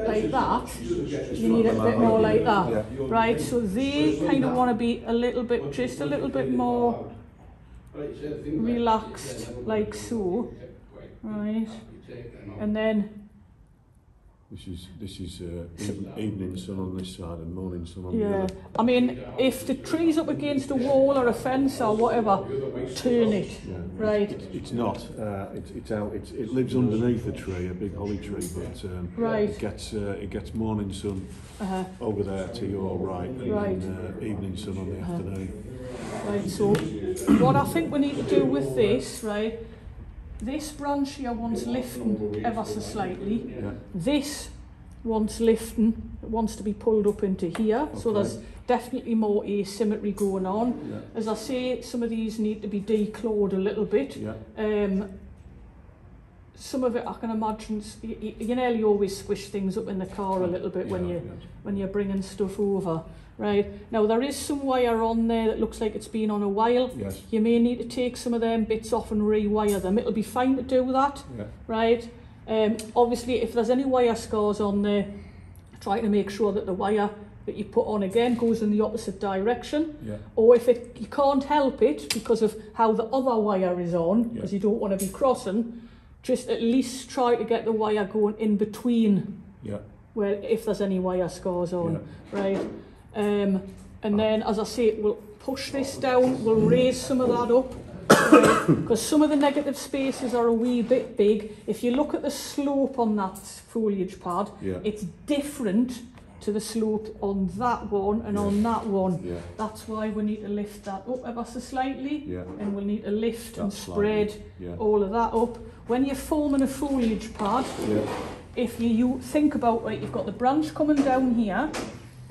like that, you need it a bit more like that, right? So they kind of want to be a little bit, just a little bit more relaxed, like so, right? And then this is this is uh, evening sun on this side and morning sun on yeah. the other. I mean, if the tree's up against a wall or a fence or whatever, turn it, yeah. right? It's, it's not. Uh, it, it's out. It's, it lives underneath a tree, a big holly tree, but um, right. it gets uh, it gets morning sun uh-huh. over there to your right, and right. Then, uh, evening sun on the uh-huh. afternoon. Right, so what I think we need to do with this, right, this branch here wants lifting ever so slightly. Yeah. This wants lifting, it wants to be pulled up into here. Okay. So there's definitely more asymmetry going on. Yeah. As I say, some of these need to be declawed a little bit. Yeah. Um, some of it, I can imagine, you, you nearly always squish things up in the car a little bit yeah, when, you, yeah. when you're bringing stuff over. Right, now there is some wire on there that looks like it's been on a while. Yes. You may need to take some of them bits off and rewire them. It'll be fine to do that, yeah. right? Um, obviously, if there's any wire scars on there, try to make sure that the wire that you put on again goes in the opposite direction. Yeah. Or if it, you can't help it because of how the other wire is on, because yeah. you don't want to be crossing, just at least try to get the wire going in between yeah. where, if there's any wire scars on, yeah. right? Um, and then, as I say, we'll push this down, we'll raise some of that up, because uh, some of the negative spaces are a wee bit big. If you look at the slope on that foliage pad, yeah. it's different to the slope on that one and yeah. on that one. Yeah. That's why we need to lift that up ever so slightly, yeah. and we'll need to lift That's and spread yeah. all of that up. When you're forming a foliage pad, yeah. if you, you think about, right, you've got the branch coming down here,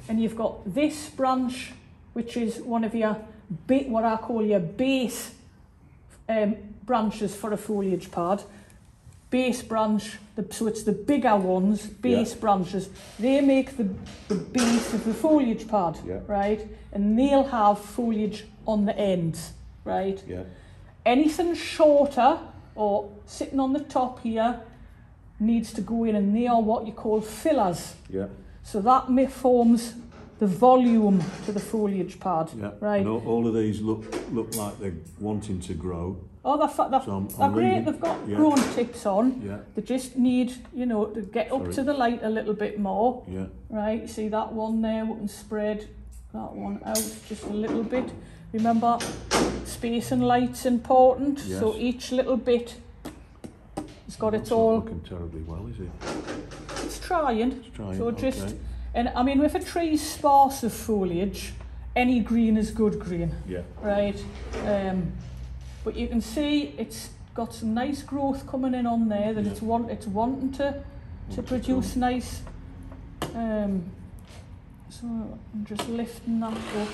and you've got this branch, which is one of your, what I call your base um, branches for a foliage pad. Base branch, the, so it's the bigger ones, base yeah. branches. They make the, the base of the foliage pad, yeah. right? And they'll have foliage on the ends, right? Yeah. Anything shorter or sitting on the top here needs to go in, and they are what you call fillers. Yeah. So that forms the volume to the foliage pad, yeah. right? And all, all of these look look like they're wanting to grow. Oh, they're, they're, so I'm, they're I'm great. Leaving. They've got yeah. grown tips on. Yeah. They just need, you know, to get Sorry. up to the light a little bit more. Yeah. Right. See that one there? We can spread that one out just a little bit. Remember, space and light's important. Yes. So each little bit has got its all. It's not looking terribly well, is it? It's trying. It's trying. So just, okay. and I mean, if a tree's sparse of foliage, any green is good green. Yeah. Right. Um, but you can see it's got some nice growth coming in on there. That yeah. it's want, it's wanting to, to What's produce nice. Um, so I'm just lifting that up.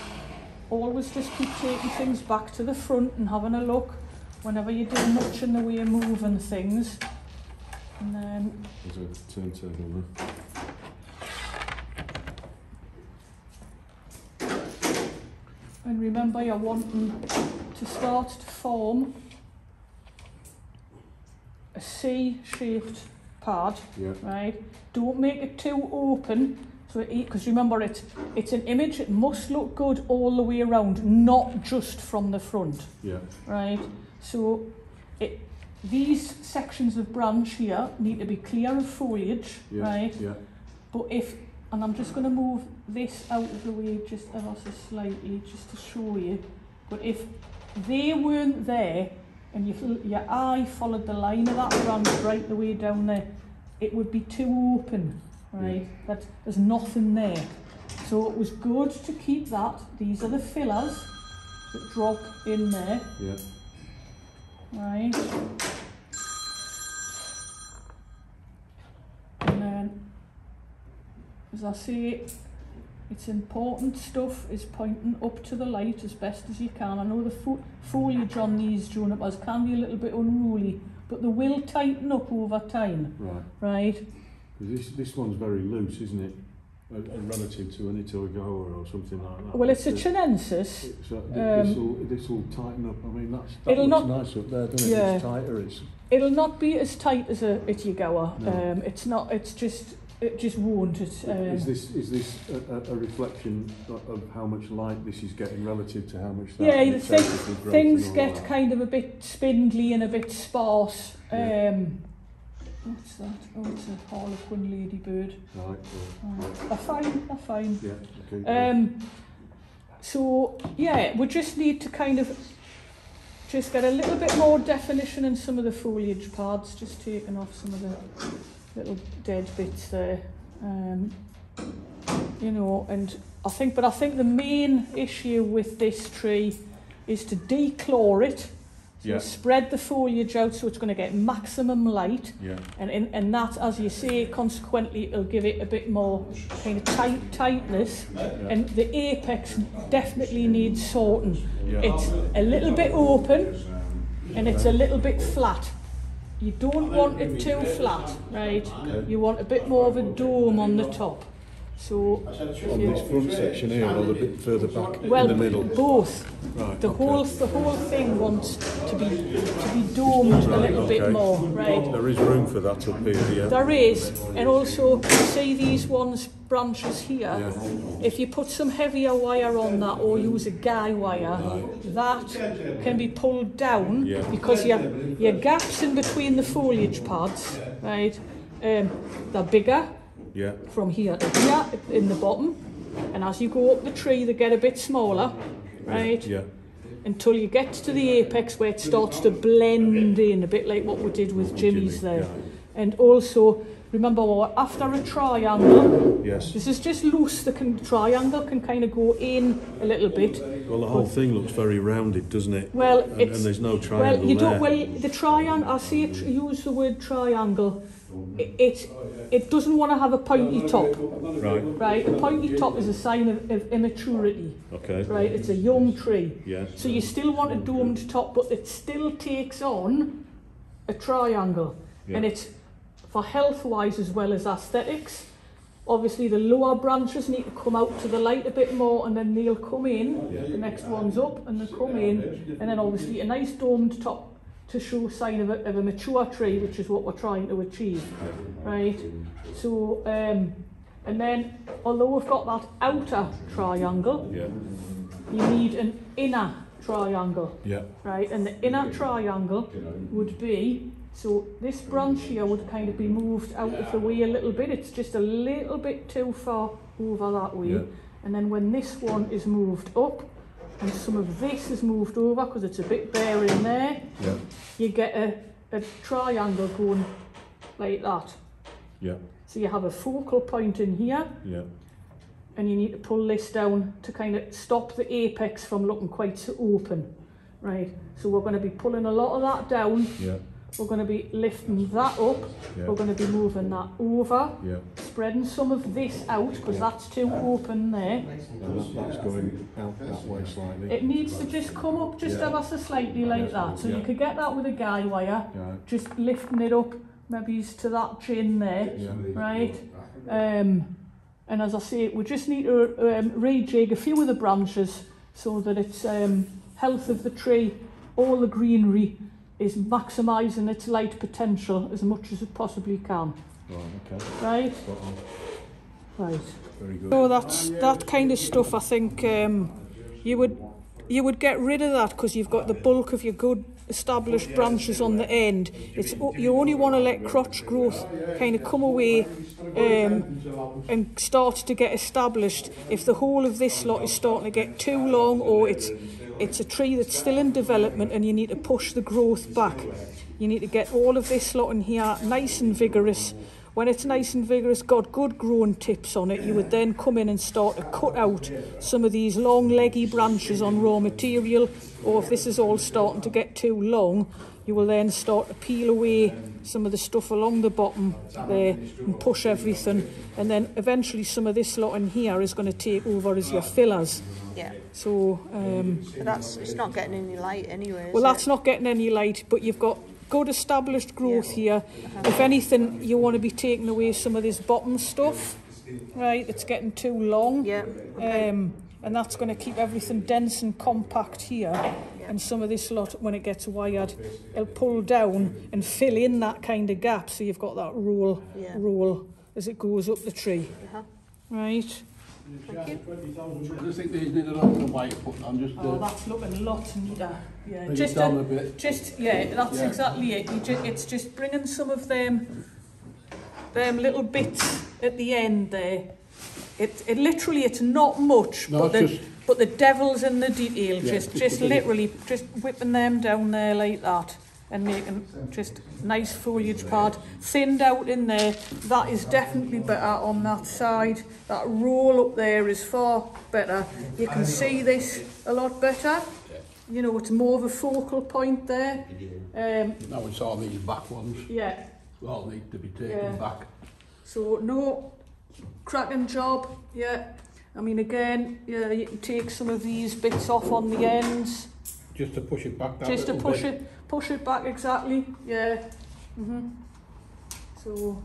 Always just keep taking things back to the front and having a look whenever you do much in the way of moving things. And then there's a turntable there. And remember, you're wanting to start to form a C-shaped pad, yeah. right? Don't make it too open, so because remember it, it's an image. It must look good all the way around, not just from the front. Yeah. Right. So it. These sections of branch here need to be clear of foliage, yes, right? Yeah. But if, and I'm just going to move this out of the way just ever so slightly, just to show you. But if they weren't there, and you, your eye followed the line of that branch right the way down there, it would be too open, right? Yeah. That there's nothing there. So it was good to keep that. These are the fillers that drop in there. Yeah. Right, and then, as I say, it's important stuff is pointing up to the light as best as you can. I know the fo foliage on these junipers can be a little bit unruly, but they will tighten up over time. Right. Right. This this one's very loose, isn't it? Relative to an Itoigawa or something like that. Well, it's a Chinensis. So this will um, this will tighten up. I mean, that's that it'll looks not, nice up there, doesn't yeah. it? It's tighter. It's it'll not be as tight as a Itoigawa. No. Um, it's not. It's just it just won't. It's, um, is this is this a, a reflection of how much light this is getting relative to how much? That yeah, the thing, things get that. kind of a bit spindly and a bit sparse. Yeah. Um, What's that? Oh, it's a Harlequin ladybird. Right, right. They're fine, they're fine. Yeah, okay. Um, so, yeah, we just need to kind of just get a little bit more definition in some of the foliage pads, just taking off some of the little dead bits there. Um, you know, and I think, but I think the main issue with this tree is to declaw it So yeah. you spread the foliage out so it's going to get maximum light, yeah. and in, and that, as you say, consequently it'll give it a bit more kind of tight tightness, yeah. and the apex definitely needs sorting. Yeah. It's a little bit open and it's a little bit flat. You don't want it too flat, right? Okay. You want a bit more of a dome on the top. So on this front section here, or a bit further back well, in the middle? Both. Right, the okay. whole the whole thing wants to be to be domed right, a little okay. bit more, right? There is room for that up here. Yeah. There is, and also see these ones branches here. Yeah. If you put some heavier wire on that, or use a guy wire, right. that can be pulled down yeah. because your your gaps in between the foliage pads, right? Um, they're bigger. Yeah. From here to here in the bottom, and as you go up the tree they get a bit smaller, right? Yeah. Until you get to the apex where it starts to blend in, a bit like what we did with Jimmy's there. Yeah. And also, remember, what after a triangle, yes. this is just loose, the can, triangle can kind of go in a little bit. Well, the whole but, thing looks very rounded, doesn't it? Well, and, it's, and there's no triangle well, you there. Don't, well, the triangle, I see it, use the word triangle, It, it it doesn't want to have a pointy top, right? Right, a pointy top is a sign of, of immaturity. Okay. Right, it's a young tree. Yeah. So you still want a domed top, but it still takes on a triangle, yeah. and it's for health-wise as well as aesthetics. Obviously, the lower branches need to come out to the light a bit more, and then they'll come in. Yeah. The next one's up, and they come in, and then obviously a nice domed top to show sign of a, of a mature tree, which is what we're trying to achieve, right? So, um, and then, although we've got that outer triangle, yeah. you need an inner triangle, yeah. right? And the inner triangle would be, so this branch here would kind of be moved out of the way a little bit. It's just a little bit too far over that way. Yeah. And then when this one is moved up, and some of this is moved over because it's a bit bare in there, yeah. you get a, a triangle going like that. Yeah. So you have a focal point in here, yeah. and you need to pull this down to kind of stop the apex from looking quite so open. Right, so we're going to be pulling a lot of that down, yeah. we're going to be lifting that up, yeah. we're going to be moving that over, yeah. spreading some of this out because yeah. that's too open there. That's going out that way slightly. It needs to just come up just yeah. ever so slightly like that. So yeah. you could get that with a guy wire, yeah. just lifting it up, maybe to that chin there, yeah. right? Um, and as I say, we just need to um, rejig a few of the branches so that it's um, health of the tree, all the greenery, is maximising its light potential as much as it possibly can. Right, okay. Right? Right. Very good. So that's, that kind of stuff, I think um, you would you would get rid of that because you've got the bulk of your good established branches on the end. It's you only want to let crotch growth kind of come away um, and start to get established. If the whole of this lot is starting to get too long, or it's it's a tree that's still in development and you need to push the growth back. You need to get all of this lot in here nice and vigorous. When it's nice and vigorous, got good growing tips on it, you would then come in and start to cut out some of these long leggy branches on raw material, or if this is all starting to get too long, you will then start to peel away some of the stuff along the bottom there and push everything, and then eventually some of this lot in here is going to take over as your fillers. Yeah. So um, but that's it's not getting any light anyway. Well, that's it? Not getting any light, but you've got good established growth yeah. here. Uh-huh. If anything, you want to be taking away some of this bottom stuff, right? That's getting too long. Yeah. Okay. Um, and that's going to keep everything dense and compact here. Yeah. And some of this lot, when it gets wired, it'll pull down and fill in that kind of gap. So you've got that roll, yeah. roll as it goes up the tree. Uh-huh. Right. Thank you. I just think these need a little bit of white, but I'm just... Oh, that's looking lots neater. Yeah, just a, a bit. Just, yeah, that's yeah. exactly it. You ju it's just bringing some of them, them little bits at the end there. It, it literally, it's not much, no, but, it's the, just, but the devil's in the detail. Yeah, just, just literally, just whipping them down there like that and making just nice foliage pad, thinned out in there. That is definitely better on that side. That roll up there is far better. You can see this a lot better, you know, it's more of a focal point there. Um, now it's all these back ones. Yeah. They all need to be taken yeah. back. So, no, cracking job, yeah. I mean, again, yeah, you can take some of these bits off on the ends. Just to push it back that Just to push bit. it, push it back, exactly, yeah. Mm-hmm. So,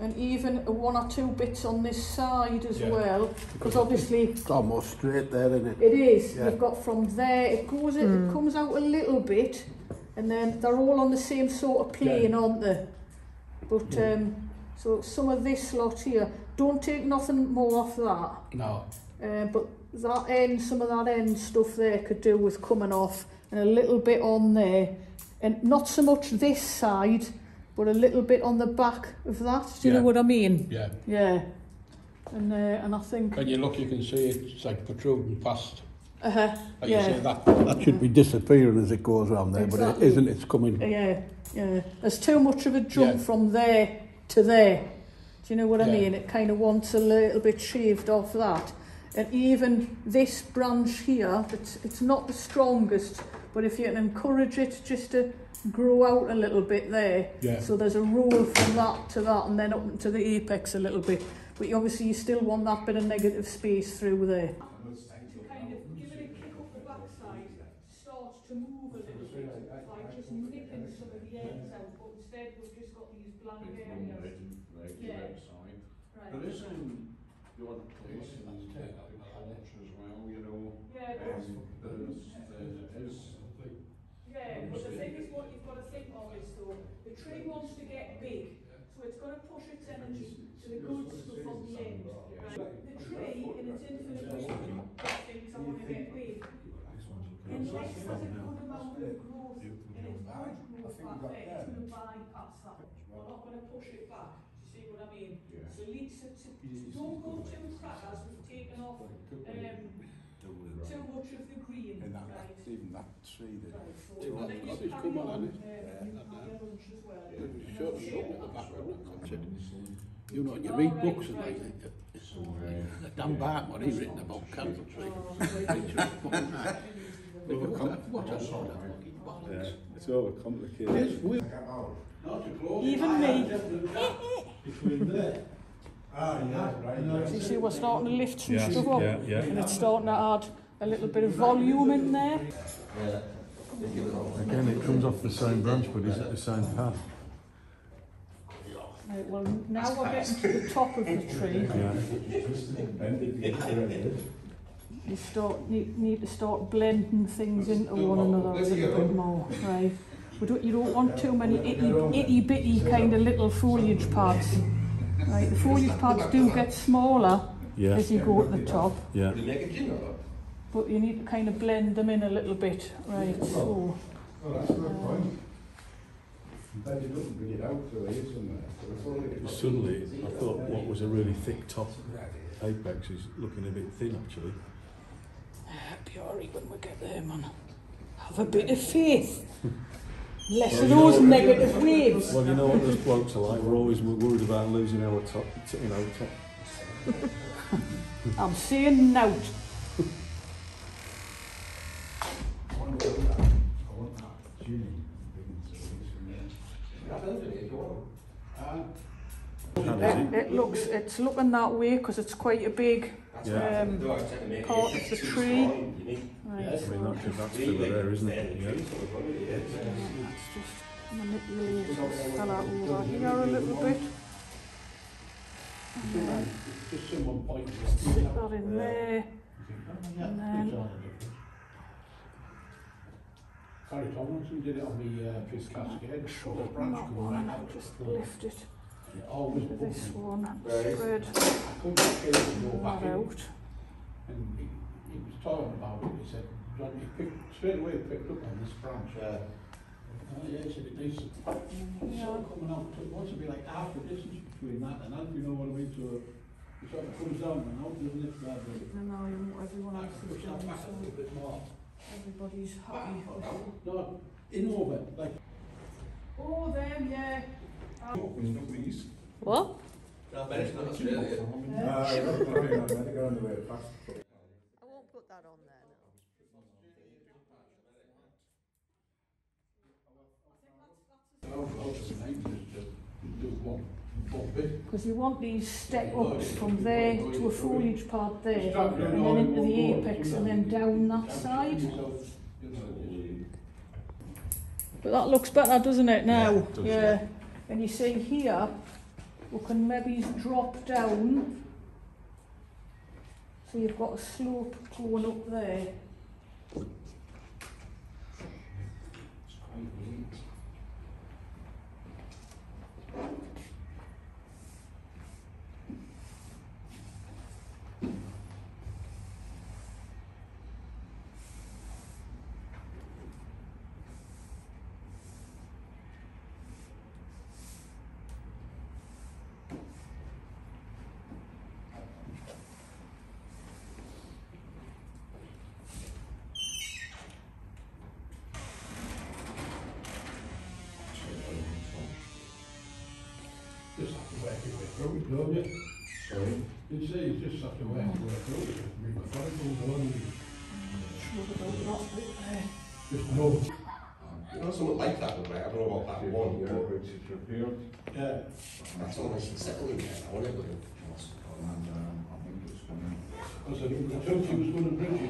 and even one or two bits on this side as yeah. well, because obviously... It's almost straight there, isn't it? It is, yeah. You've got from there, it goes, in, mm. it comes out a little bit, and then they're all on the same sort of plane, yeah. aren't they? But, mm. um, so some of this lot here, don't take nothing more off that. No. Uh, but that end, some of that end stuff there could do with coming off, and a little bit on there, and not so much this side, but a little bit on the back of that. Do you yeah. know what I mean? Yeah. Yeah. And uh, and I think. When you look, you can see it's like protruding past. Uh huh. Like yeah. You say, that that should be disappearing as it goes around there, exactly. but it isn't. It's coming. Yeah. Yeah. There's too much of a jump yeah. from there to there. Do you know what yeah. I mean? It kind of wants a little bit shaved off that, and even this branch here. It's it's not the strongest, but if you can encourage it just to grow out a little bit there, yeah. so there's a roll from that to that, and then up to the apex a little bit. But you obviously you still want that bit of negative space through there. Kind of give it a kick up the backside, start to move a little bit, like just nipping some of the ends out. But instead we've just got these bland areas. Yeah. Right. But isn't the odd place in the porch as well? You know, yeah, um, there's there is. Yeah, but the thing is what you've got to think of is though, the tree wants to get big, so it's got to push its energy to the good stuff on the end. Right? The tree, in its infinite wisdom, thinks I want to get big. Unless there's a good amount of growth in its good growth back there, it's going to bypass that. We're not going to push it back. You see what I mean? So don't go too crack as we've taken off um, too much of the green, and that, right? Even that tree there. Right, so so well, it's it's come on, hasn't it? You know, you read books and like that. Dan Bartman, he's written about candle trees. What a sort of fucking bollocks. It's overcomplicated. Even me. Between there. Ah, yeah, right. You see, we're starting to lift some yeah, stuff up, yeah, yeah. and it's starting to add a little bit of volume in there. Again, it comes off the same branch, but is it the same path? Right, well, now we're getting to the top of the tree. Yeah. You start you need to start blending things into one another a little bit more, right? We don't, you don't want too many itty, itty bitty kind of little foliage pads. Right, the foliage pads do get smaller yeah. as you go at the top. Yeah. But you need to kind of blend them in a little bit. Right, so. Um, suddenly, I thought what was a really thick top apex is looking a bit thin, actually. It'll be all right when we get there, man. Have a bit of faith. Less well, of those you know, negative waves. Well, you know what those blokes are like. We're always worried about losing our top. You know, top. I'm saying nout. It, it looks. It's looking that way because it's quite a big yeah. um, part of the tree. Right. I mean, that, that's over there, isn't it? Yeah. Yeah, that's just manipulate it over here a little bit. And then stick that in there. And then. Sorry, Tomlinson did it on the uh, piece cascade. Not one, I'll just lift it. This one, spread that out. And he, he was talking about it, he said, John, he picked, straight away picked up on this branch. Uh, oh yeah, he said it needs to start coming out. It wants to be like half the distance between that and that, you know what I mean? So it sort of comes down and out, doesn't it? And now you want everyone else to jump back a little bit more. Everybody's happy. No, in over, like. Oh, them, yeah. What? I won't put that on there. one, one bit. Because you want these step ups from there to a foliage part there, and then into the apex and then down that side. But that looks better, doesn't it, now? Yeah, it does, yeah. yeah. And you see here, we can maybe drop down. So you've got a slope going up there. It's quite neat. Don't you? Sorry? You see, you just have to work it out. You've got to go on. Just know. That's something like that one, right? I don't know about that one. Yeah, which is repaired. Yeah. That's almost settling there, that one, isn't it? And um, I think it's going to... I said, I thought she was going to bridge